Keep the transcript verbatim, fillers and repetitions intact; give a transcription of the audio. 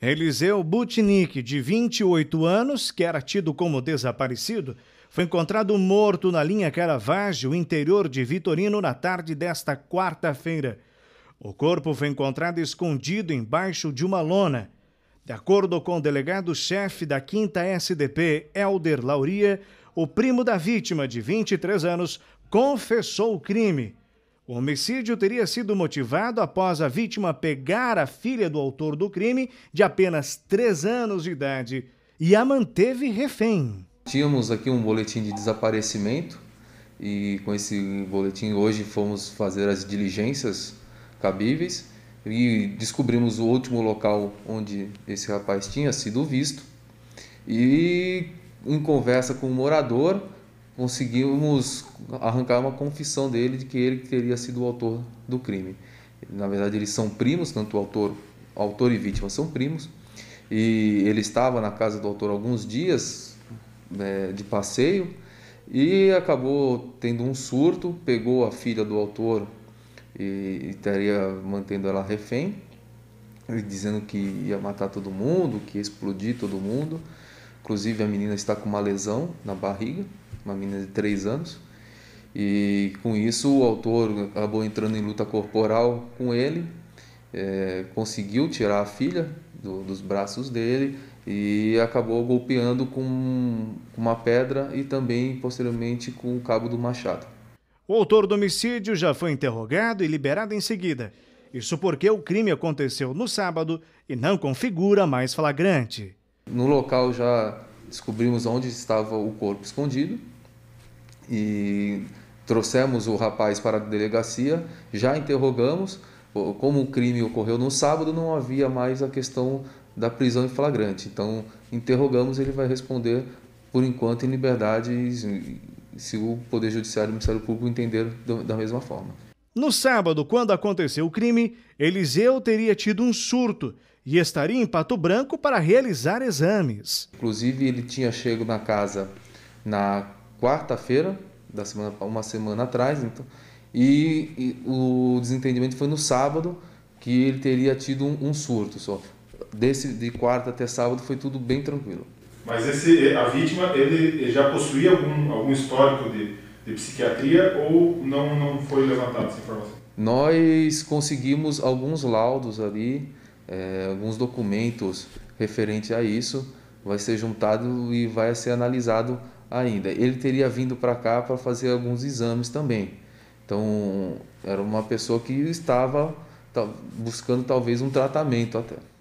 Eliseu Butinik, de vinte e oito anos, que era tido como desaparecido, foi encontrado morto na linha Caravaggio, interior de Vitorino, na tarde desta quarta-feira. O corpo foi encontrado escondido embaixo de uma lona. De acordo com o delegado-chefe da quinta S D P, Helder Lauria, o primo da vítima, de vinte e três anos, confessou o crime. O homicídio teria sido motivado após a vítima pegar a filha do autor do crime, de apenas três anos de idade, e a manteve refém. Tínhamos aqui um boletim de desaparecimento e com esse boletim hoje fomos fazer as diligências cabíveis e descobrimos o último local onde esse rapaz tinha sido visto e, em conversa com o morador, conseguimos arrancar uma confissão dele de que ele teria sido o autor do crime. Na verdade, eles são primos, tanto o autor, autor e vítima são primos, e ele estava na casa do autor alguns dias né, de passeio e acabou tendo um surto, pegou a filha do autor e estaria mantendo ela refém, dizendo que ia matar todo mundo, que ia explodir todo mundo. Inclusive, a menina está com uma lesão na barriga, uma menina de três anos, e com isso o autor acabou entrando em luta corporal com ele, é, conseguiu tirar a filha do, dos braços dele e acabou golpeando com uma pedra e também posteriormente com o cabo do machado. O autor do homicídio já foi interrogado e liberado em seguida. Isso porque o crime aconteceu no sábado e não configura mais flagrante. No local já descobrimos onde estava o corpo escondido e trouxemos o rapaz para a delegacia, já interrogamos. Como o crime ocorreu no sábado, não havia mais a questão da prisão em flagrante. Então, interrogamos, ele vai responder, por enquanto, em liberdade, se o Poder Judiciário e o Ministério Público entender da mesma forma. No sábado, quando aconteceu o crime, Eliseu teria tido um surto e estaria em Pato Branco para realizar exames. Inclusive, ele tinha chego na casa na quarta-feira, da semana, uma semana atrás, então, e, e o desentendimento foi no sábado, que ele teria tido um, um surto só. Desse, de quarta até sábado foi tudo bem tranquilo. Mas esse, a vítima ele já possuía algum, algum histórico de, de psiquiatria ou não, não foi levantada essa informação? Nós conseguimos alguns laudos ali, É, alguns documentos referentes a isso, vai ser juntado e vai ser analisado ainda. Ele teria vindo para cá para fazer alguns exames também. Então, era uma pessoa que estava buscando talvez um tratamento até.